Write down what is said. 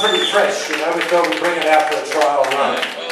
Pretty fresh, you know, we thought we'd bring it out for a trial run.